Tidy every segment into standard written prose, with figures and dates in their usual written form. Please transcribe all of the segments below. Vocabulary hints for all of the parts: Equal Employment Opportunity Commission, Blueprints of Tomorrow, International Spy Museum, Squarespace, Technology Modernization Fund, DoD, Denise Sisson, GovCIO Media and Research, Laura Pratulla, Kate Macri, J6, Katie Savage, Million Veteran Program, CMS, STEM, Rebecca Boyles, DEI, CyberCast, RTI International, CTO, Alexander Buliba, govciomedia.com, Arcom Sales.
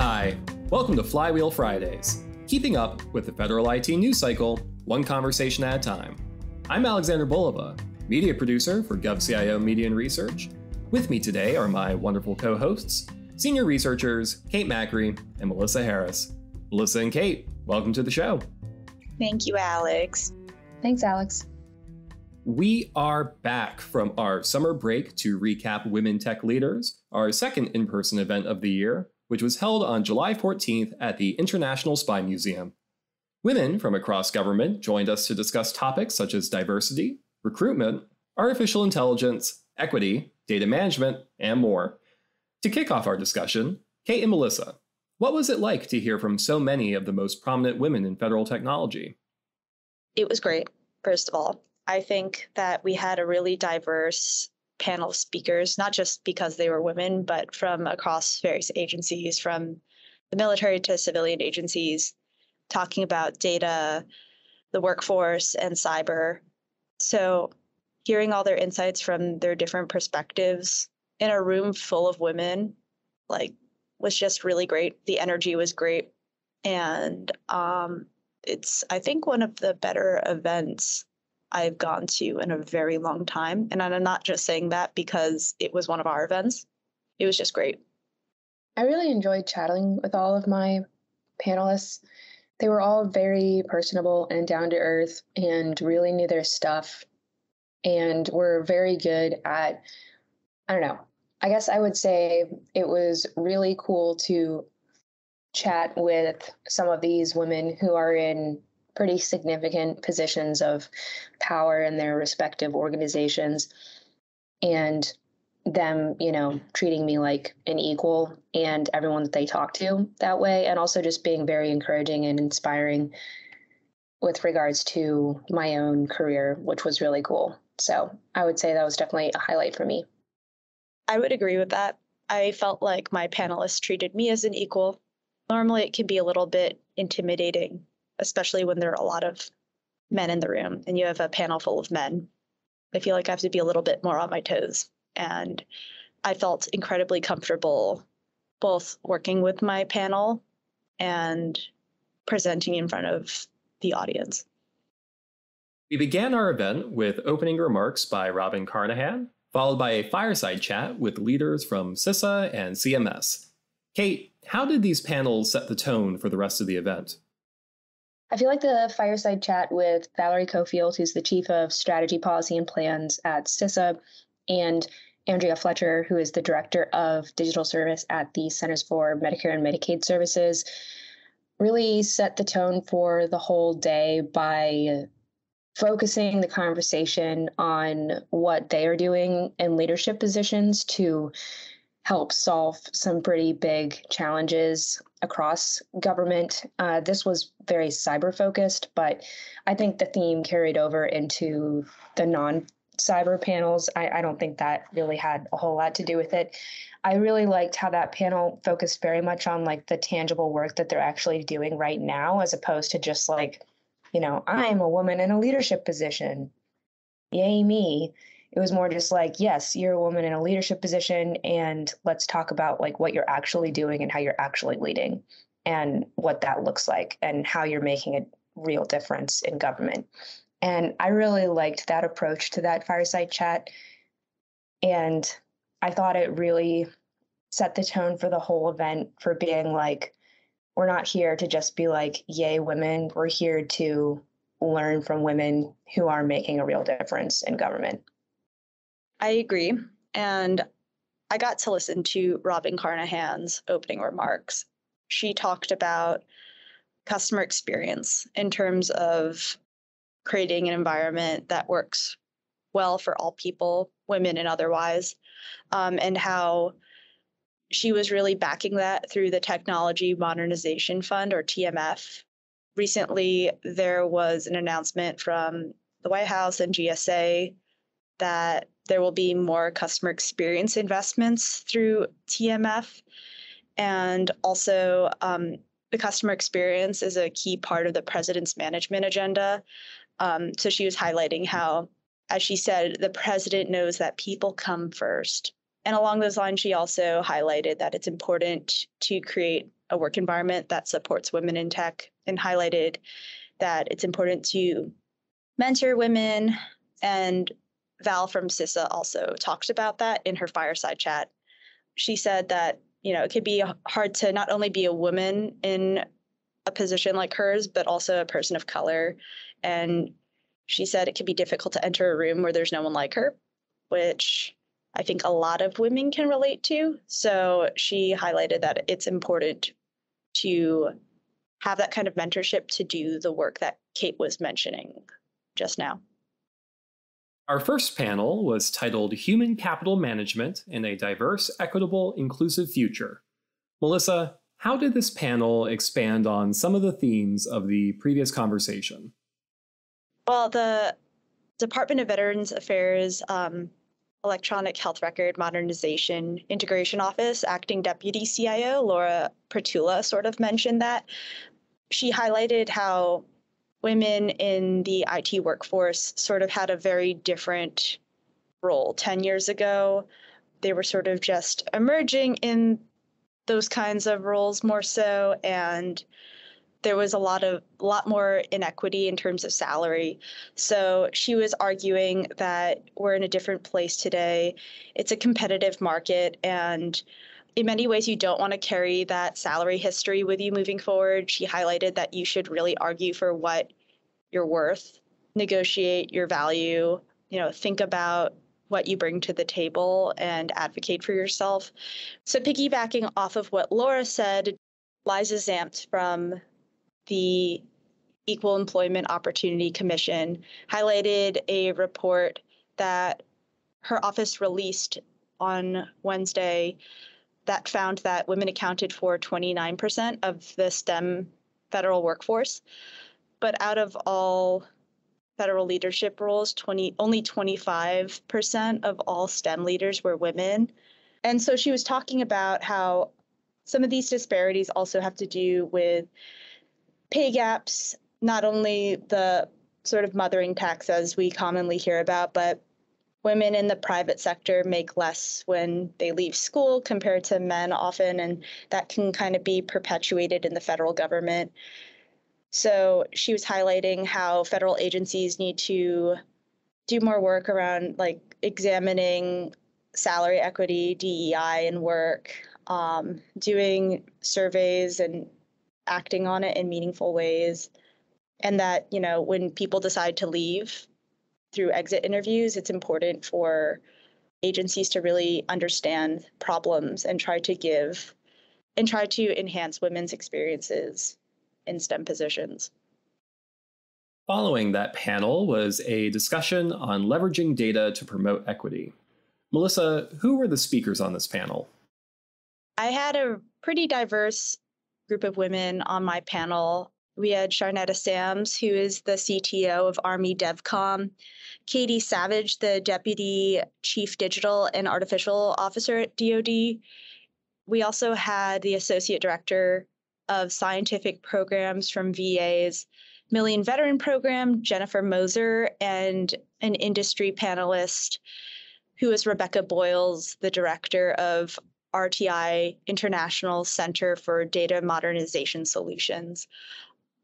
Hi, welcome to Flywheel Fridays, keeping up with the federal IT news cycle, one conversation at a time. I'm Alexander Buliba, media producer for GovCIO Media and Research. With me today are my wonderful co-hosts, senior researchers Kate Macri and Melissa Harris. Melissa and Kate, welcome to the show. Thank you, Alex. Thanks, Alex. We are back from our summer break to recap Women Tech Leaders, our second in-person event of the year, which was held on July 14th at the International Spy Museum. Women from across government joined us to discuss topics such as diversity, recruitment, artificial intelligence, equity, data management, and more. To kick off our discussion, Kate and Melissa, what was it like to hear from so many of the most prominent women in federal technology? It was great, first of all. I think that we had a really diverse panel of speakers, not just because they were women, but from across various agencies, from the military to civilian agencies, talking about data, the workforce, and cyber. So hearing all their insights from their different perspectives in a room full of women, was just really great. The energy was great. And it's, I think, one of the better events I've gone to in a very long time. And I'm not just saying that because it was one of our events. It was just great. I really enjoyed chatting with all of my panelists. They were all very personable and down to earth and really knew their stuff and were very good at, I guess I would say it was really cool to chat with some of these women who are in pretty significant positions of power in their respective organizations, and them, treating me like an equal and everyone that they talk to that way, and also just being very encouraging and inspiring with regards to my own career, which was really cool. So I would say that was definitely a highlight for me. I would agree with that. I felt like my panelists treated me as an equal. Normally it can be a little bit intimidating, especially when there are a lot of men in the room and you have a panel full of men. I feel like I have to be a little bit more on my toes. And I felt incredibly comfortable both working with my panel and presenting in front of the audience. We began our event with opening remarks by Robin Carnahan, followed by a fireside chat with leaders from CISA and CMS. Kate, how did these panels set the tone for the rest of the event? I feel like the fireside chat with Valerie Cofield, who's the Chief of Strategy, Policy, and Plans at CISA, and Andrea Fletcher, who is the Director of Digital Service at the Centers for Medicare and Medicaid Services, really set the tone for the whole day by focusing the conversation on what they are doing in leadership positions to help solve some pretty big challenges across government. This was very cyber focused, but I think the theme carried over into the non-cyber panels. I don't think that really had a whole lot to do with it. I really liked how that panel focused very much on the tangible work that they're actually doing right now, as opposed to just I'm a woman in a leadership position. Yay me. It was more just yes, you're a woman in a leadership position, and let's talk about what you're actually doing and how you're actually leading and what that looks like and how you're making a real difference in government. And I really liked that approach to that fireside chat. And I thought it really set the tone for the whole event for being we're not here to just be yay, women. We're here to learn from women who are making a real difference in government. I agree. And I got to listen to Robin Carnahan's opening remarks. She talked about customer experience in terms of creating an environment that works well for all people, women and otherwise, and how she was really backing that through the Technology Modernization Fund, or TMF. Recently, there was an announcement from the White House and GSA that there will be more customer experience investments through TMF. And also, the customer experience is a key part of the president's management agenda. So she was highlighting how, as she said, the president knows that people come first. And along those lines, she also highlighted that it's important to create a work environment that supports women in tech, and highlighted that it's important to mentor women. And Val from CISA also talked about that in her fireside chat. She said that, you know, it could be hard to not only be a woman in a position like hers, but also a person of color. And she said it could be difficult to enter a room where there's no one like her, which I think a lot of women can relate to. So she highlighted that it's important to have that kind of mentorship to do the work that Kate was mentioning just now. Our first panel was titled Human Capital Management in a Diverse, Equitable, Inclusive Future. Melissa, how did this panel expand on some of the themes of the previous conversation? Well, the Department of Veterans Affairs Electronic Health Record Modernization Integration Office Acting Deputy CIO Laura Pratulla sort of mentioned that. She highlighted how women in the IT workforce sort of had a very different role. 10 years ago, they were sort of just emerging in those kinds of roles more so, and there was a lot more inequity in terms of salary. So she was arguing that we're in a different place today. It's a competitive market, and in many ways, you don't want to carry that salary history with you moving forward. She highlighted that you should really argue for what you're worth, negotiate your value, think about what you bring to the table and advocate for yourself. So piggybacking off of what Laura said, Liza Zamp from the Equal Employment Opportunity Commission highlighted a report that her office released on Wednesday that found that women accounted for 29% of the STEM federal workforce. But out of all federal leadership roles, only 25% of all STEM leaders were women. And so she was talking about how some of these disparities also have to do with pay gaps, not only the sort of mothering tax as we commonly hear about, but women in the private sector make less when they leave school compared to men often, and that can kind of be perpetuated in the federal government. So she was highlighting how federal agencies need to do more work around examining salary equity, DEI in work, doing surveys and acting on it in meaningful ways. And that, when people decide to leave, through exit interviews, it's important for agencies to really understand problems and try to enhance women's experiences in STEM positions. Following that panel was a discussion on leveraging data to promote equity. Melissa, who were the speakers on this panel? I had a pretty diverse group of women on my panel. We had Charnetta Sams, who is the CTO of Army Devcom, Katie Savage, the Deputy Chief Digital and Artificial Officer at DoD. We also had the Associate Director of Scientific Programs from VA's Million Veteran Program, Jennifer Moser, and an industry panelist who is Rebecca Boyles, the Director of RTI International Center for Data Modernization Solutions.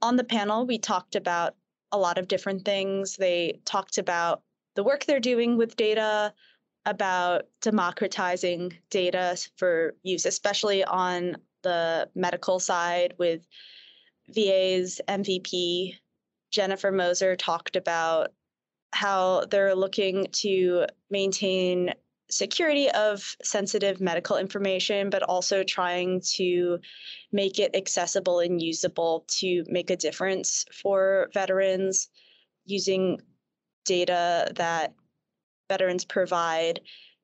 On the panel, we talked about a lot of different things. They talked about the work they're doing with data, about democratizing data for use, especially on the medical side with VA's MVP. Jennifer Moser talked about how they're looking to maintain security of sensitive medical information, but also trying to make it accessible and usable to make a difference for veterans using data that veterans provide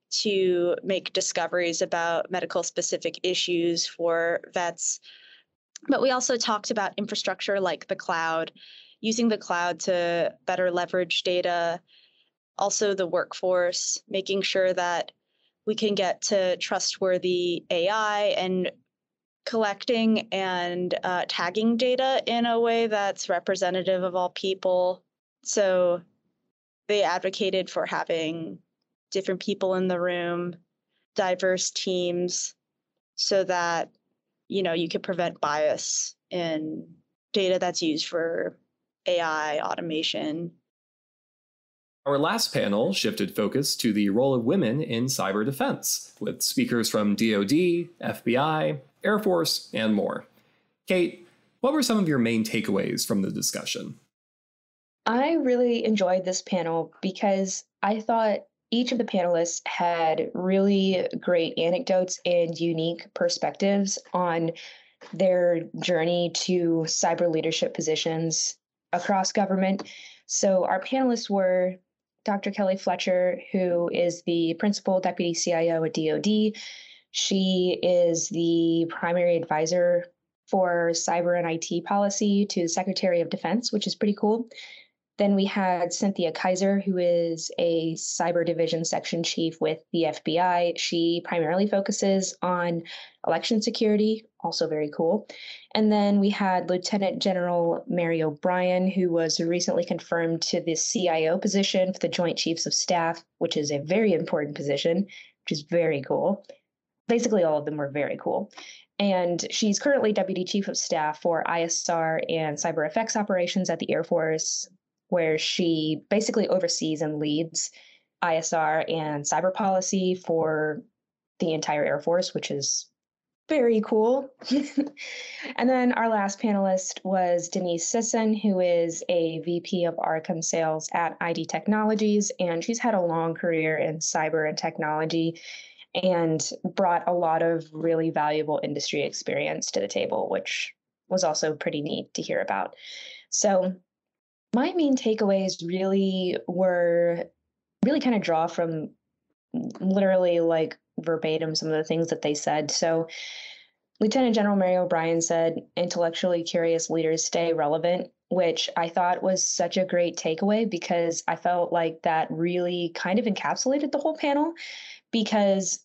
to make discoveries about medical specific issues for vets. But we also talked about infrastructure like the cloud, using the cloud to better leverage data. Also the workforce, making sure that we can get to trustworthy AI and collecting and tagging data in a way that's representative of all people. So they advocated for having different people in the room, diverse teams so that, you know, you could prevent bias in data that's used for AI automation. Our last panel shifted focus to the role of women in cyber defense, with speakers from DoD, FBI, Air Force, and more. Kate, what were some of your main takeaways from the discussion? I really enjoyed this panel because I thought each of the panelists had really great anecdotes and unique perspectives on their journey to cyber leadership positions across government. So our panelists were Dr. Kelly Fletcher, who is the Principal Deputy CIO at DoD. She is the primary advisor for cyber and IT policy to the Secretary of Defense, which is pretty cool. Then we had Cynthia Kaiser, who is a cyber division section chief with the FBI. She primarily focuses on election security, also very cool. And then we had Lieutenant General Mary O'Brien, who was recently confirmed to the CIO position for the Joint Chiefs of Staff, which is a very important position, which is very cool. Basically, all of them were very cool. And she's currently Deputy Chief of Staff for ISR and Cyber Effects Operations at the Air Force, where she basically oversees and leads ISR and cyber policy for the entire Air Force, which is very cool. And then our last panelist was Denise Sisson, who is a VP of ARCOM sales at ID Technologies, and she's had a long career in cyber and technology and brought a lot of really valuable industry experience to the table, which was also pretty neat to hear about. So my main takeaways really were kind of draw from literally like verbatim some of the things that they said. So Lieutenant General Mary O'Brien said, intellectually curious leaders stay relevant, which I thought was such a great takeaway because I felt like that really kind of encapsulated the whole panel, because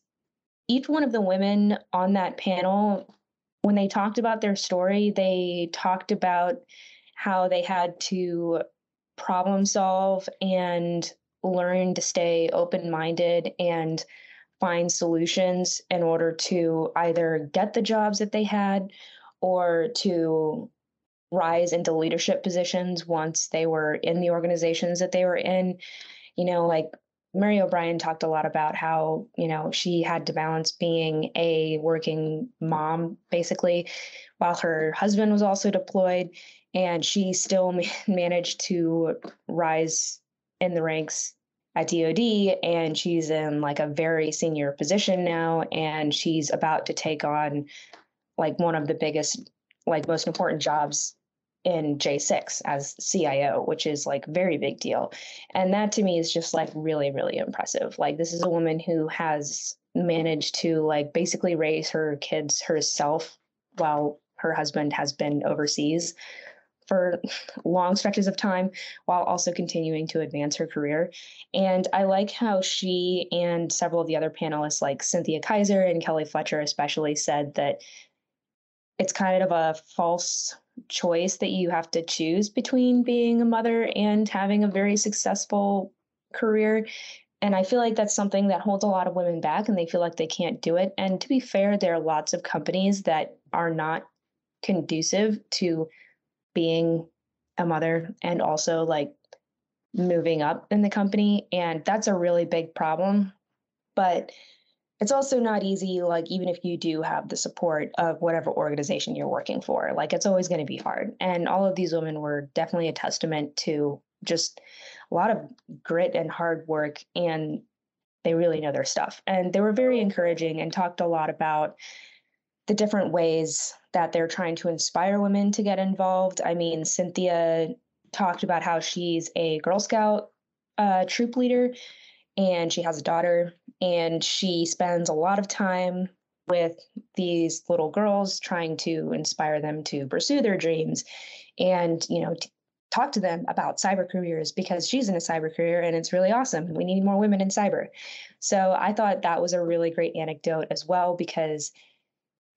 each one of the women on that panel, when they talked about their story, they talked about how they had to problem solve and learn to stay open-minded and find solutions in order to either get the jobs that they had or to rise into leadership positions once they were in the organizations that they were in. You know, like Mary O'Brien talked a lot about how, you know, she had to balance being a working mom, basically, while her husband was also deployed. And she still managed to rise in the ranks at DoD, and she's in like a very senior position now, and she's about to take on like one of the biggest, like most important jobs in J6 as CIO, which is like very big deal. And that to me is just like really, really impressive. Like this is a woman who has managed to like basically raise her kids herself while her husband has been overseas for long stretches of time while also continuing to advance her career. And I like how she and several of the other panelists like Cynthia Kaiser and Kelly Fletcher especially said that it's kind of a false choice that you have to choose between being a mother and having a very successful career. And I feel like that's something that holds a lot of women back and they feel like they can't do it. And to be fair, there are lots of companies that are not conducive to being a mother and also like moving up in the company. And that's a really big problem, but it's also not easy. Like, even if you do have the support of whatever organization you're working for, like it's always going to be hard. And all of these women were definitely a testament to just a lot of grit and hard work, and they really know their stuff. And they were very encouraging and talked a lot about the different ways that they're trying to inspire women to get involved. I mean, Cynthia talked about how she's a Girl Scout troop leader and she has a daughter, and she spends a lot of time with these little girls trying to inspire them to pursue their dreams and, you know, talk to them about cyber careers, because she's in a cyber career and it's really awesome. We need more women in cyber. So I thought that was a really great anecdote as well, because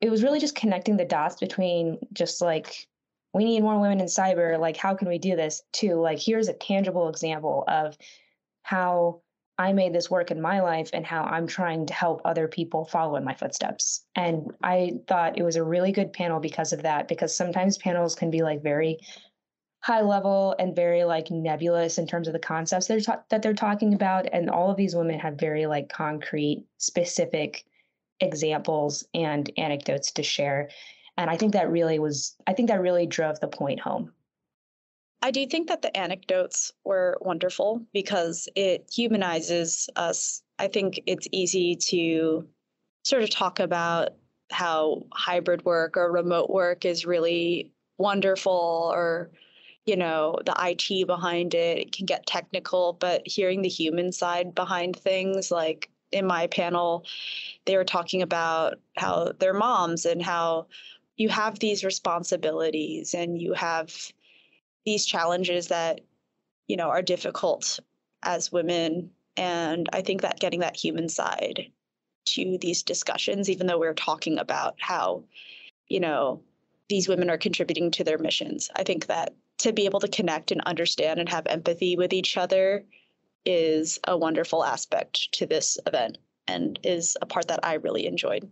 it was really just connecting the dots between just like, we need more women in cyber, like how can we do this, to like, here's a tangible example of how I made this work in my life and how I'm trying to help other people follow in my footsteps. And I thought it was a really good panel because of that, because sometimes panels can be like very high level and very like nebulous in terms of the concepts that they're talking about. And all of these women have very like concrete, specific examples and anecdotes to share. And I think that really was, I think that really drove the point home. I do think that the anecdotes were wonderful because it humanizes us. I think it's easy to sort of talk about how hybrid work or remote work is really wonderful, or you know, the IT behind it, it can get technical, but hearing the human side behind things, like in my panel, they were talking about how they're moms and how you have these responsibilities and you have these challenges that, you know, are difficult as women. And I think that getting that human side to these discussions, even though we're talking about how, you know, these women are contributing to their missions, I think that to be able to connect and understand and have empathy with each other is a wonderful aspect to this event and is a part that I really enjoyed.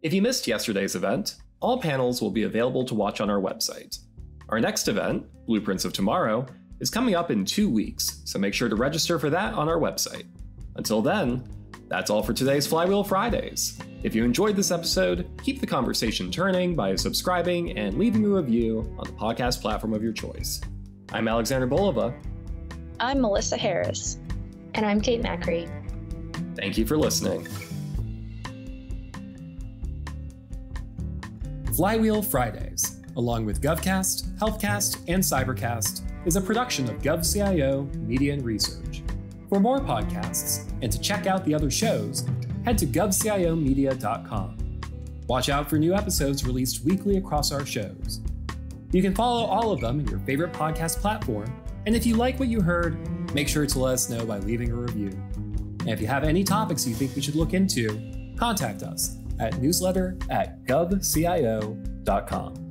If you missed yesterday's event, all panels will be available to watch on our website. Our next event, Blueprints of Tomorrow, is coming up in 2 weeks, so make sure to register for that on our website. Until then, that's all for today's Flywheel Fridays. If you enjoyed this episode, keep the conversation turning by subscribing and leaving a review on the podcast platform of your choice. I'm Alexander Buliba. I'm Melissa Harris. And I'm Kate Macri. Thank you for listening. Flywheel Fridays, along with GovCast, HealthCast, and CyberCast, is a production of GovCIO Media and Research. For more podcasts, and to check out the other shows, head to govciomedia.com. Watch out for new episodes released weekly across our shows. You can follow all of them in your favorite podcast platform, and if you like what you heard, make sure to let us know by leaving a review. And if you have any topics you think we should look into, contact us at newsletter@govcio.com.